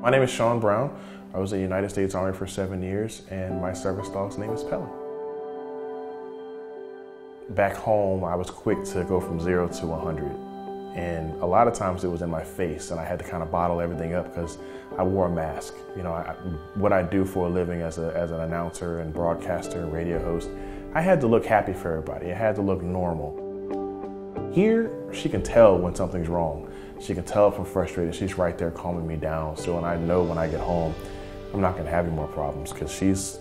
My name is Sean Brown. I was in the United States Army for 7 years, and my service dog's name is Pella. Back home, I was quick to go from 0 to 100. And a lot of times it was in my face, and I had to kind of bottle everything up because I wore a mask. You know, what I do for a living as an announcer and broadcaster and radio host, I had to look happy for everybody. I had to look normal. Here, she can tell when something's wrong. She can tell if I'm frustrated. She's right there calming me down. So when I know when I get home, I'm not gonna have any more problems because she's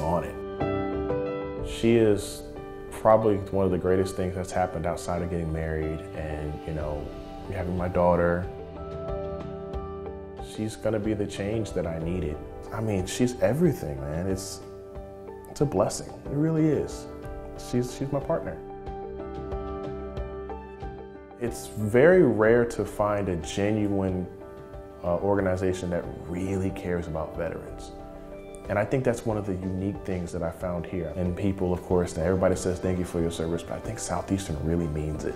on it. She is probably one of the greatest things that's happened outside of getting married and, you know, having my daughter. She's gonna be the change that I needed. I mean, she's everything, man. It's a blessing. It really is. She's my partner. It's very rare to find a genuine organization that really cares about veterans. And I think that's one of the unique things that I found here. And people, of course, everybody says thank you for your service, but I think Southeastern really means it.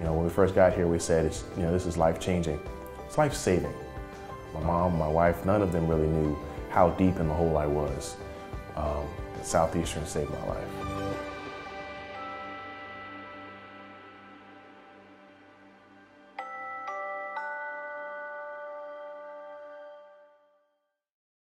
You know, when we first got here, we said, you know, this is life-changing. It's life-saving. My mom, my wife, none of them really knew how deep in the hole I was. Southeastern saved my life.